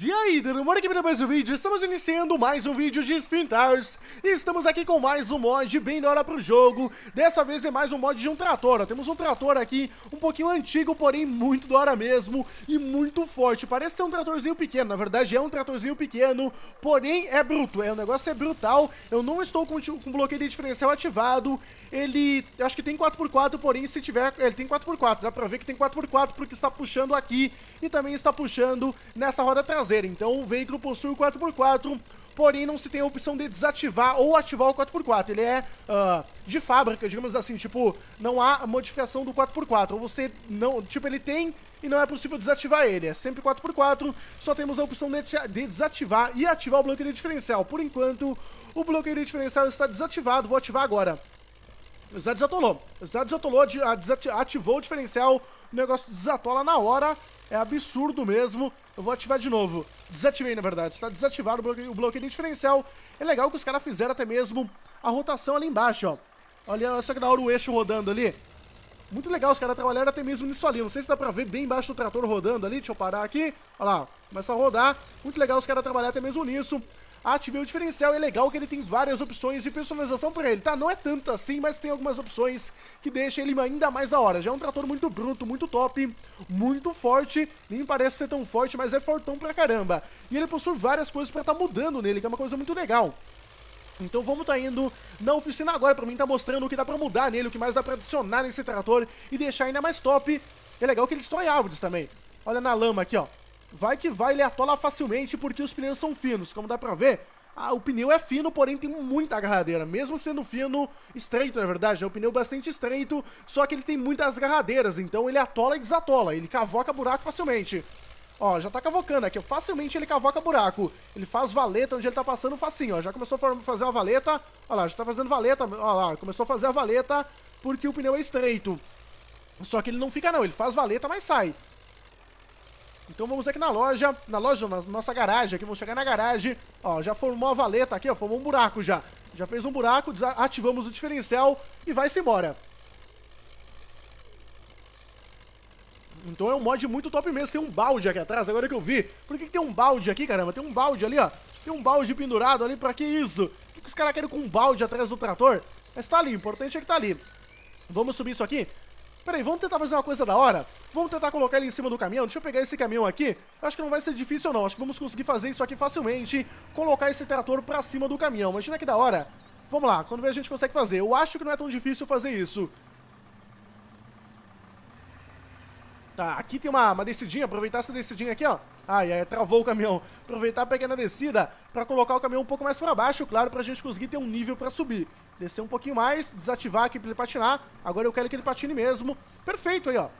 E aí, demora aqui para mais um vídeo, estamos iniciando mais um vídeo de Spintars. E estamos aqui com mais um mod bem da hora pro jogo. Dessa vez é mais um mod de um trator, ó. Temos um trator aqui, um pouquinho antigo, porém muito da hora mesmo. E muito forte, parece ser um tratorzinho pequeno, na verdade é um tratorzinho pequeno. Porém é bruto, o negócio é brutal. Eu não estou com bloqueio de diferencial ativado. Ele, acho que tem 4x4, porém se tiver, ele tem 4x4. Dá pra ver que tem 4x4 porque está puxando aqui e também está puxando nessa roda traseira. Então o veículo possui o 4x4, porém não se tem a opção de desativar ou ativar o 4x4. Ele é de fábrica, digamos assim, tipo, não há modificação do 4x4. Ou você não, tipo, ele tem e não é possível desativar ele, é sempre 4x4. Só temos a opção de desativar e ativar o bloqueio de diferencial. Por enquanto, o bloqueio de diferencial está desativado, vou ativar agora. Já desatolou, ativou o diferencial, o negócio desatola na hora, é absurdo mesmo. Eu vou ativar de novo, desativei na verdade, está desativado o bloqueio de diferencial. É legal que os caras fizeram até mesmo a rotação ali embaixo, ó. Olha só que da hora o eixo rodando ali. Muito legal, os caras trabalharam até mesmo nisso ali. Não sei se dá pra ver bem embaixo do trator rodando ali, deixa eu parar aqui. Olha lá, começa a rodar, muito legal os caras trabalharam até mesmo nisso. Ativei o diferencial, é legal que ele tem várias opções de personalização pra ele, tá? Não é tanto assim, mas tem algumas opções que deixam ele ainda mais da hora. Já é um trator muito bruto, muito top, muito forte. Nem parece ser tão forte, mas é fortão pra caramba. E ele possui várias coisas pra tá mudando nele, que é uma coisa muito legal. Então vamos tá indo na oficina agora, pra mim tá mostrando o que dá pra mudar nele, o que mais dá pra adicionar nesse trator e deixar ainda mais top. É legal que ele destrói árvores também. Olha na lama aqui, ó. Vai que vai, ele atola facilmente porque os pneus são finos, como dá pra ver. O pneu é fino, porém tem muita agarradeira. Mesmo sendo fino, estreito na verdade, é um pneu bastante estreito, só que ele tem muitas agarradeiras, então ele atola e desatola, ele cavoca buraco facilmente. Ó, já tá cavocando aqui, facilmente ele cavoca buraco. Ele faz valeta onde ele tá passando facinho, ó. Já começou a fazer uma valeta, ó lá, já tá fazendo valeta, ó lá, começou a fazer a valeta porque o pneu é estreito. Só que ele não fica não, ele faz valeta, mas sai. Então vamos aqui na nossa garagem, aqui vamos chegar na garagem, ó, já formou a valeta aqui, ó, formou um buraco já. Já fez um buraco, ativamos o diferencial e vai-se embora. Então é um mod muito top mesmo, tem um balde aqui atrás, agora que eu vi. Por que tem um balde aqui, caramba? Tem um balde ali, ó, tem um balde pendurado ali, pra que isso? O que os caras querem com um balde atrás do trator? Mas tá ali, o importante é que tá ali. Vamos subir isso aqui? Pera aí, vamos tentar fazer uma coisa da hora? Vamos tentar colocar ele em cima do caminhão? Deixa eu pegar esse caminhão aqui. Acho que não vai ser difícil não, acho que vamos conseguir fazer isso aqui facilmente. Colocar esse trator pra cima do caminhão, imagina que da hora. Vamos lá, quando vê a gente consegue fazer. Eu acho que não é tão difícil fazer isso. Tá, aqui tem uma descidinha, aproveitar essa descidinha aqui, ó. Ai, ai, travou o caminhão. Aproveitar, pegar na descida pra colocar o caminhão um pouco mais pra baixo, claro, pra gente conseguir ter um nível pra subir. Descer um pouquinho mais, desativar aqui pra ele patinar. Agora eu quero que ele patine mesmo. Perfeito aí, ó.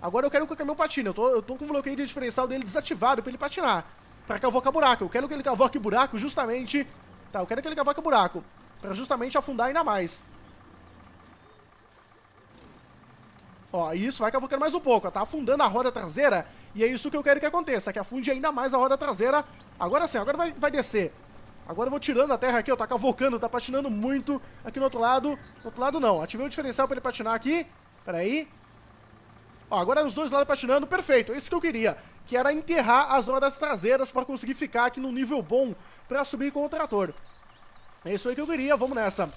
Agora eu quero que o caminhão patine. Eu tô com o bloqueio de diferencial dele desativado pra ele patinar. Pra cavocar buraco. Eu quero que ele cavoque buraco justamente... Tá, eu quero que ele cavoque buraco. Pra justamente afundar ainda mais. Ó, isso, vai cavocando mais um pouco, ó, tá afundando a roda traseira. E é isso que eu quero que aconteça, que afunde ainda mais a roda traseira. Agora sim, agora vai descer. Agora eu vou tirando a terra aqui, ó, tá cavocando, tá patinando muito. Aqui no outro lado, não, ativei o diferencial pra ele patinar aqui. Pera aí. Ó, agora os dois lados patinando, perfeito, é isso que eu queria. Que era enterrar as rodas traseiras pra conseguir ficar aqui num nível bom pra subir com o trator. É isso aí que eu queria, vamos nessa.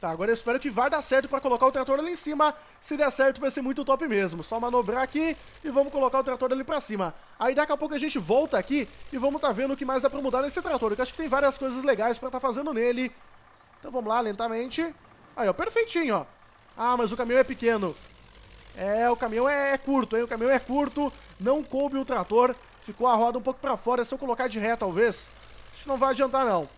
Tá, agora eu espero que vai dar certo pra colocar o trator ali em cima. Se der certo vai ser muito top mesmo. Só manobrar aqui e vamos colocar o trator ali pra cima. Aí daqui a pouco a gente volta aqui e vamos tá vendo o que mais dá pra mudar nesse trator. Eu acho que tem várias coisas legais pra tá fazendo nele. Então vamos lá, lentamente. Aí, ó, perfeitinho, ó. Ah, mas o caminhão é pequeno. É, o caminhão é curto, hein. O caminhão é curto, não coube o trator. Ficou a roda um pouco pra fora, se eu colocar de ré talvez. Acho que não vai adiantar não.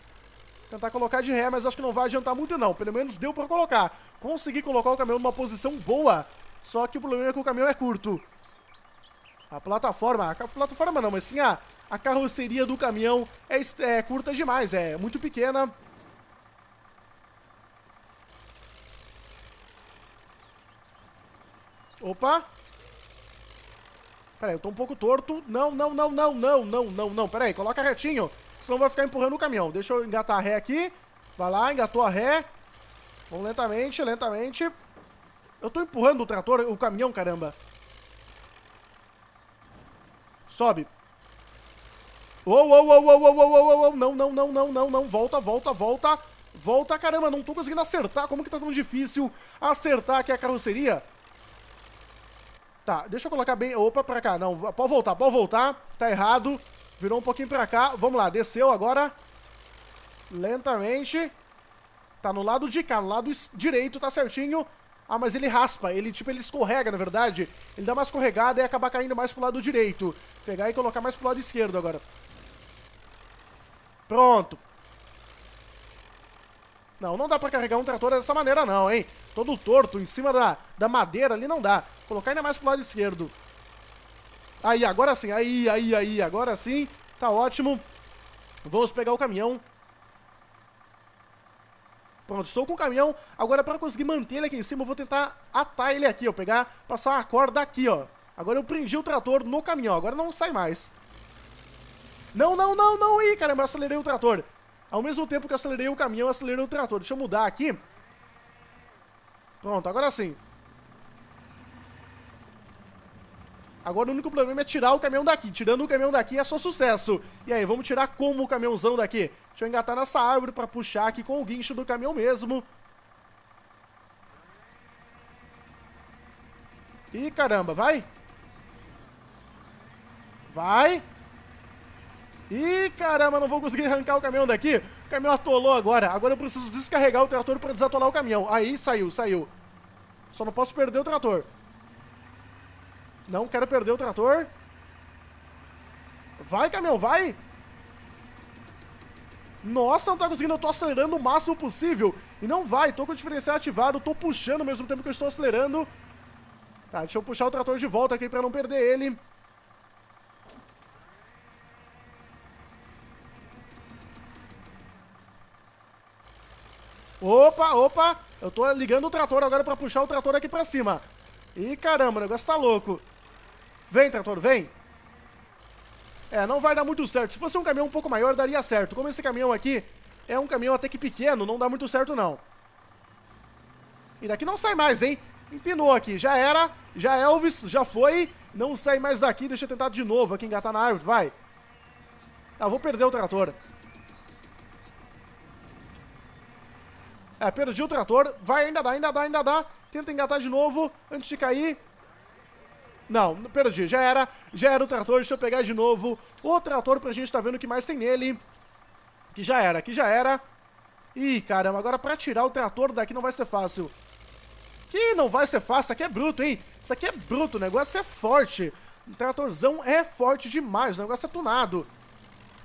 Tentar colocar de ré, mas acho que não vai adiantar muito não. Pelo menos deu pra colocar. Consegui colocar o caminhão numa posição boa. Só que o problema é que o caminhão é curto. A plataforma não, mas sim a carroceria do caminhão é curta demais, é muito pequena. Opa. Pera aí, eu tô um pouco torto. Não, pera aí, coloca retinho. Senão vai ficar empurrando o caminhão. Deixa eu engatar a ré aqui. Vai lá, engatou a ré. Vamos lentamente, Eu tô empurrando o trator, o caminhão, caramba. Sobe. Uou, uou, uou, uou, uou, uou, uou, não, não, não, não, não, não. Volta, volta, volta. Volta, caramba, não tô conseguindo acertar. Como que tá tão difícil acertar aqui a carroceria? Tá, deixa eu colocar bem... Opa, pra cá, não. Pode voltar, pode voltar. Tá errado. Virou um pouquinho pra cá. Vamos lá, desceu agora. Lentamente. Tá no lado de cá, no lado direito, tá certinho. Ah, mas ele raspa. Ele, tipo, ele escorrega, na verdade. Ele dá uma escorregada e acaba caindo mais pro lado direito. Pegar e colocar mais pro lado esquerdo agora. Pronto. Não, não dá pra carregar um trator dessa maneira não, hein? Todo torto, em cima da madeira ali não dá. Colocar ainda mais pro lado esquerdo. Aí, agora sim. Aí. Agora sim. Tá ótimo. Vamos pegar o caminhão. Pronto, estou com o caminhão. Agora, pra conseguir manter ele aqui em cima, eu vou tentar atar ele aqui, ó. Pegar, passar a corda aqui, ó. Agora eu prendi o trator no caminhão. Agora não sai mais. Não, não, não, não. Ih, caramba, eu acelerei o trator. Ao mesmo tempo que eu acelerei o caminhão, eu acelerei o trator. Deixa eu mudar aqui. Pronto, agora sim. Agora o único problema é tirar o caminhão daqui. Tirando o caminhão daqui é só sucesso. E aí, vamos tirar como o caminhãozão daqui? Deixa eu engatar nessa árvore pra puxar aqui com o guincho do caminhão mesmo. Ih, caramba, vai. Vai. Ih, caramba, não vou conseguir arrancar o caminhão daqui. O caminhão atolou agora. Agora eu preciso descarregar o trator para desatolar o caminhão. Aí, saiu, saiu. Só não posso perder o trator. Não quero perder o trator. Vai, caminhão, vai. Nossa, não tá conseguindo. Eu tô acelerando o máximo possível. E não vai. Tô com o diferencial ativado. Tô puxando ao mesmo tempo que eu estou acelerando. Tá, deixa eu puxar o trator de volta aqui para não perder ele. Opa, opa, eu tô ligando o trator agora pra puxar o trator aqui pra cima. Ih, caramba, o negócio tá louco. Vem, trator, vem. É, não vai dar muito certo. Se fosse um caminhão um pouco maior, daria certo. Como esse caminhão aqui é um caminhão até que pequeno, não dá muito certo, não. E daqui não sai mais, hein? Empinou aqui, já era, já Elvis, já foi. Não sai mais daqui, deixa eu tentar de novo aqui engatar na árvore, vai. Tá, vou perder o trator. É, perdi o trator. Vai, ainda dá, ainda dá, ainda dá. Tenta engatar de novo antes de cair. Não, perdi. Já era o trator. Deixa eu pegar de novo o trator pra gente tá vendo o que mais tem nele. Que já era, que já era. Ih, caramba, agora pra tirar o trator daqui não vai ser fácil. Que não vai ser fácil. Isso aqui é bruto, hein? Isso aqui é bruto. O negócio é forte. O tratorzão é forte demais. O negócio é tunado.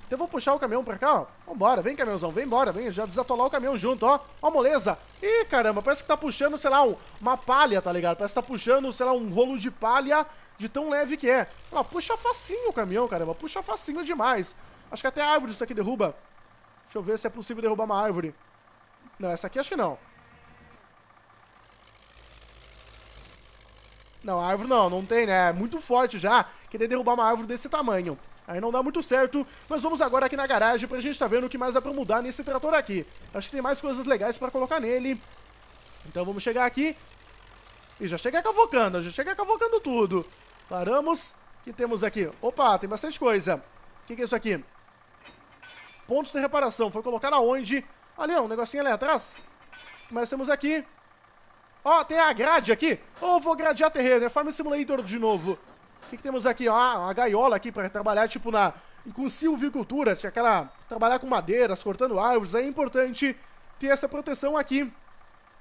Então eu vou puxar o caminhão pra cá, ó. Vambora, vem caminhãozão, vem embora, vem já desatolar o caminhão junto, ó. Ó, moleza. Ih, caramba, parece que tá puxando, sei lá, uma palha, tá ligado? Parece que tá puxando, sei lá, um rolo de palha de tão leve que é. Ó, puxa facinho o caminhão, caramba. Puxa facinho demais. Acho que até a árvore isso aqui derruba. Deixa eu ver se é possível derrubar uma árvore. Não, essa aqui acho que não. Não, a árvore não tem, né? É muito forte já querer derrubar uma árvore desse tamanho. Aí não dá muito certo, mas vamos agora aqui na garagem pra gente tá vendo o que mais dá pra mudar nesse trator aqui. Acho que tem mais coisas legais pra colocar nele. Então vamos chegar aqui. E já chega cavocando tudo. Paramos. O que temos aqui? Opa, tem bastante coisa. O que é isso aqui? Pontos de reparação. Foi colocar aonde? Ali, ó, um negocinho ali atrás. O que mais temos aqui? Ó, tem a grade aqui. Ou vou gradear terreno, é Farming Simulator de novo. O que temos aqui? Ó, uma gaiola aqui para trabalhar, tipo, com silvicultura. Aquela, trabalhar com madeiras, cortando árvores. É importante ter essa proteção aqui.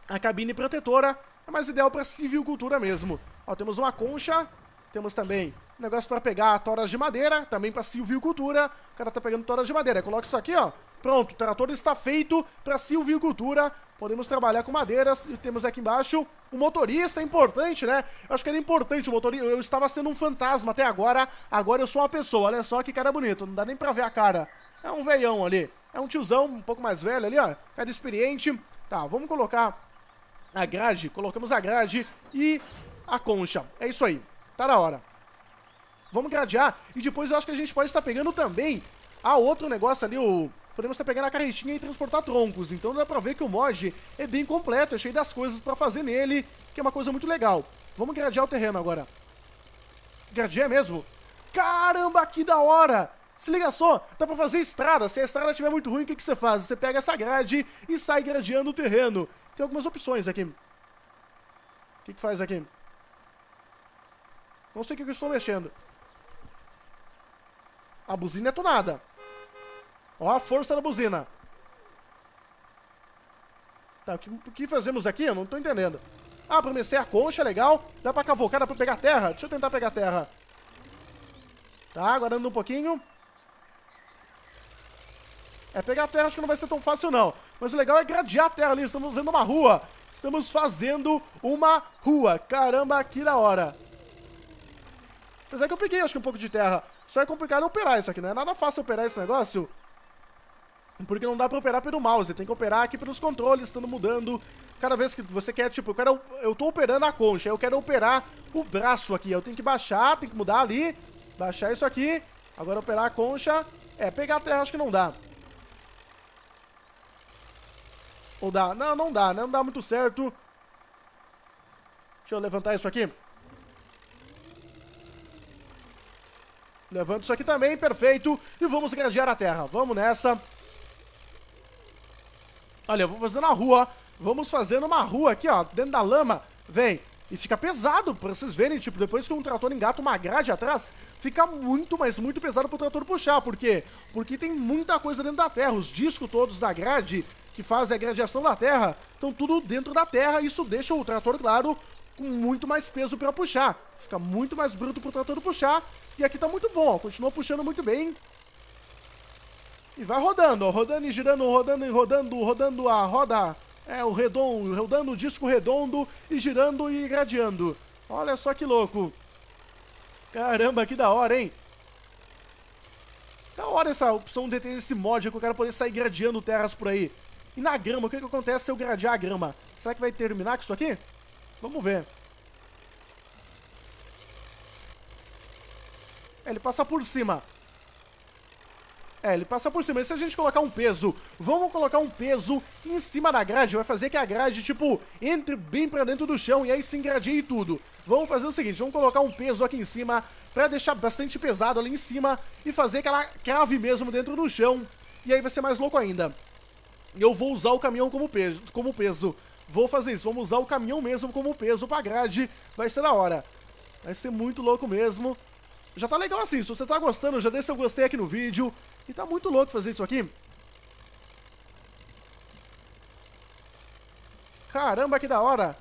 A cabine protetora é mais ideal para silvicultura mesmo. Ó, temos uma concha. Temos também um negócio para pegar toras de madeira. Também para silvicultura. O cara tá pegando toras de madeira. Coloca isso aqui, ó. Pronto, o trator está feito para silvicultura. Podemos trabalhar com madeiras. E temos aqui embaixo o motorista, é importante, né? Eu acho que era importante o motorista. Eu estava sendo um fantasma até agora. Agora eu sou uma pessoa. Olha só que cara bonito. Não dá nem pra ver a cara. É um veião ali. É um tiozão um pouco mais velho ali, ó. Cara experiente. Tá, vamos colocar a grade. Colocamos a grade e a concha. É isso aí. Tá na hora. Vamos gradear. E depois eu acho que a gente pode estar pegando também a outro negócio ali, o... Podemos estar pegando a carretinha e transportar troncos. Então dá pra ver que o mod é bem completo. É cheio das coisas pra fazer nele. que é uma coisa muito legal. Vamos gradear o terreno agora. Gradear mesmo? Caramba, que da hora! Se liga só, dá pra fazer estrada. Se a estrada estiver muito ruim, o que, que você faz? Você pega essa grade e sai gradeando o terreno. Tem algumas opções aqui. O que, que faz aqui? Não sei o que eu estou mexendo. A buzina é tunada. Ó a força da buzina. Tá, o que fazemos aqui? Eu não tô entendendo. Ah, pra mexer a concha, legal. Dá pra cavocar, dá pra pegar terra? Deixa eu tentar pegar terra. Tá, aguardando um pouquinho. É, pegar terra acho que não vai ser tão fácil, não. Mas o legal é gradear a terra ali. Estamos fazendo uma rua. Caramba, que da hora. Apesar que eu peguei, acho que um pouco de terra. Só é complicado operar isso aqui, não é nada fácil operar esse negócio. Porque não dá pra operar pelo mouse, tem que operar aqui pelos controles, estando mudando. Cada vez que você quer, tipo, eu tô operando a concha, eu quero operar o braço aqui. Eu tenho que baixar, tem que mudar ali, baixar isso aqui. Agora operar a concha. É, pegar a terra acho que não dá. Ou dá? Não, não dá, né? Não dá muito certo. Deixa eu levantar isso aqui. Levanta isso aqui também, perfeito. E vamos gradear a terra, vamos nessa. Olha, eu vou fazendo a rua. Vamos fazendo uma rua aqui, ó, dentro da lama. Vem, e fica pesado. Pra vocês verem, tipo, depois que um trator engata uma grade atrás, fica muito, mas muito pesado pro trator puxar, por quê? Porque tem muita coisa dentro da terra. Os discos todos da grade, que fazem a gradeação da terra, estão tudo dentro da terra. Isso deixa o trator, claro, com muito mais peso pra puxar. Fica muito mais bruto pro trator puxar. E aqui tá muito bom, ó, continua puxando muito bem. E vai rodando, ó, rodando e girando, rodando e rodando, rodando a roda, é, o redondo, rodando o disco redondo e girando e gradeando. Olha só que louco. Caramba, que da hora, hein? Da hora essa opção de ter esse mod que o cara poder sair gradeando terras por aí. E na grama, o que que acontece se eu gradear a grama? Será que vai terminar com isso aqui? Vamos ver. É, ele passa por cima. É, ele passa por cima. E se a gente colocar um peso? Vamos colocar um peso em cima da grade. Vai fazer que a grade, tipo, entre bem pra dentro do chão e aí se engradie tudo. Vamos fazer o seguinte. Vamos colocar um peso aqui em cima pra deixar bastante pesado ali em cima e fazer que ela crave mesmo dentro do chão. E aí vai ser mais louco ainda. Eu vou usar o caminhão como peso. Vou fazer isso. Vamos usar o caminhão mesmo como peso pra grade. Vai ser da hora. Vai ser muito louco mesmo. Já tá legal assim, se você tá gostando, já deixa seu gostei aqui no vídeo. E tá muito louco fazer isso aqui. Caramba, que da hora.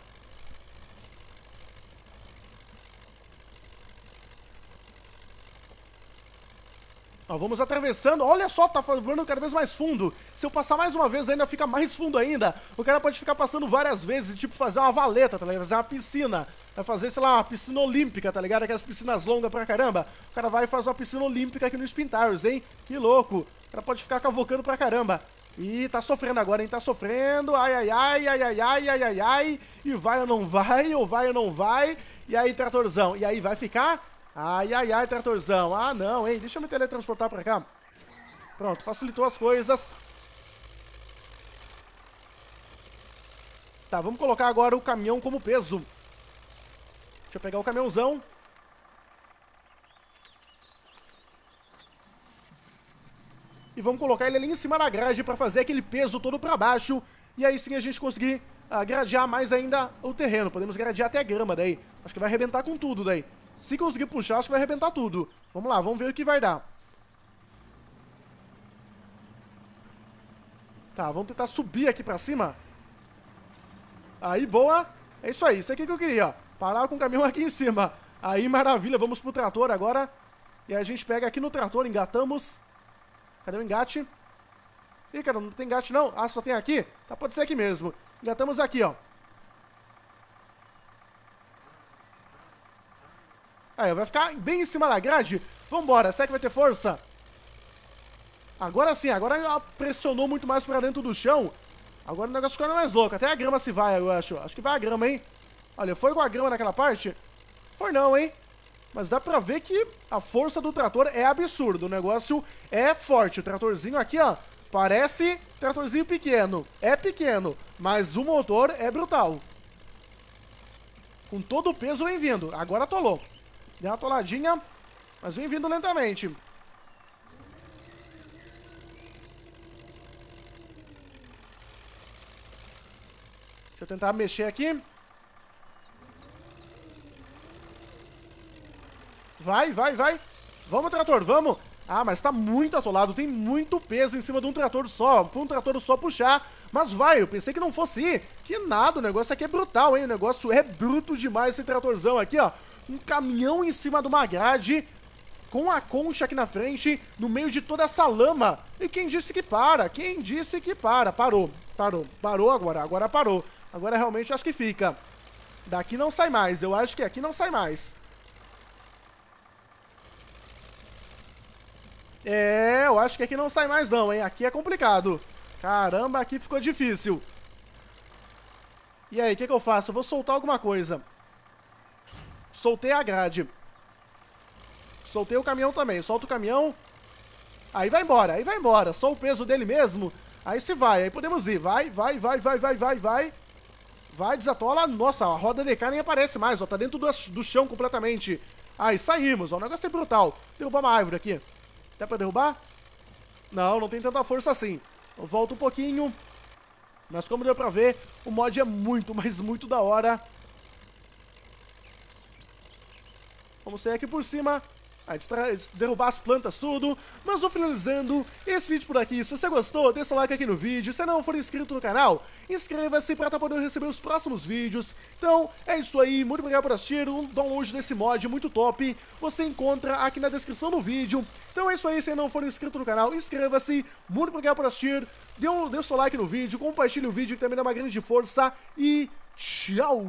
Ó, vamos atravessando. Olha só, tá falando cada vez mais fundo. Se eu passar mais uma vez, ainda fica mais fundo ainda. O cara pode ficar passando várias vezes e, tipo, fazer uma valeta, tá ligado? Fazer uma piscina. Vai fazer, sei lá, uma piscina olímpica, tá ligado? Aquelas piscinas longas pra caramba. O cara vai e faz uma piscina olímpica aqui no Spin Tires, hein? Que louco. O cara pode ficar cavocando pra caramba. Ih, tá sofrendo agora, hein? Tá sofrendo. Ai, ai, ai, ai, ai, ai, ai, ai, ai. E vai ou não vai? Ou vai ou não vai? E aí, tratorzão? E aí, vai ficar? Ai, ai, ai, tratorzão. Ah, não, hein? Deixa eu me teletransportar pra cá. Pronto, facilitou as coisas. Tá, vamos colocar agora o caminhão como peso. Deixa eu pegar o caminhãozão. E vamos colocar ele ali em cima da grade pra fazer aquele peso todo pra baixo. E aí sim a gente conseguir gradear mais ainda o terreno. Podemos gradear até a grama daí. Acho que vai arrebentar com tudo daí. Se conseguir puxar, acho que vai arrebentar tudo. Vamos lá, vamos ver o que vai dar. Tá, vamos tentar subir aqui pra cima. Aí, boa. É isso aí, isso aqui que eu queria, ó. Parar com o caminhão aqui em cima. Aí, maravilha, vamos pro trator agora. E aí a gente pega aqui no trator, engatamos. Cadê o engate? Ih, cara, não tem engate não. Ah, só tem aqui? Tá, pode ser aqui mesmo. Engatamos aqui, ó. Aí, vai ficar bem em cima da grade. Vambora, será que vai ter força? Agora sim, agora pressionou muito mais pra dentro do chão. Agora o negócio ficou mais louco. Até a grama se vai, eu acho. Acho que vai a grama, hein? Olha, foi com a grama naquela parte? Foi não, hein? Mas dá pra ver que a força do trator é absurda. O negócio é forte. O tratorzinho aqui, ó, parece tratorzinho pequeno. É pequeno, mas o motor é brutal. Com todo o peso vem vindo. Agora atolou. Deu uma atoladinha, mas vem vindo lentamente. Deixa eu tentar mexer aqui. Vai, vai, vai. Vamos, trator, vamos. Ah, mas tá muito atolado. Tem muito peso em cima de um trator só. Pra um trator só puxar. Mas vai, eu pensei que não fosse ir. Que nada, o negócio aqui é brutal, hein? O negócio é bruto demais esse tratorzão aqui, ó. Um caminhão em cima de uma grade. Com a concha aqui na frente. No meio de toda essa lama. E quem disse que para? Quem disse que para? Parou, parou, parou agora. Agora parou. Agora realmente acho que fica. Daqui não sai mais. Eu acho que aqui não sai mais. É, eu acho que aqui não sai mais não, hein? Aqui é complicado. Caramba, aqui ficou difícil. E aí, o que eu faço? Eu vou soltar alguma coisa. Soltei a grade. Soltei o caminhão também. Solta o caminhão. Aí vai embora, aí vai embora. Só o peso dele mesmo. Aí se vai, aí podemos ir. Vai, vai, vai, vai, vai, vai, vai. Vai, desatola. Nossa, a roda de cá nem aparece mais, ó. Tá dentro do chão completamente. Aí saímos, ó. O negócio é brutal. Derrubar uma árvore aqui. Dá pra derrubar? Não, não tem tanta força assim. Eu volto um pouquinho. Mas como deu pra ver, o mod é muito, mas muito da hora. Vamos sair aqui por cima. Aí, derrubar as plantas, tudo. Mas vou finalizando esse vídeo por aqui. Se você gostou, deixa o like aqui no vídeo. Se não for inscrito no canal, inscreva-se para estar podendo receber os próximos vídeos. Então, é isso aí. Muito obrigado por assistir. Um download desse mod muito top. Você encontra aqui na descrição do vídeo. Então é isso aí. Se não for inscrito no canal, inscreva-se. Muito obrigado por assistir. Dê seu like no vídeo. Compartilhe o vídeo que também dá uma grande força. E tchau!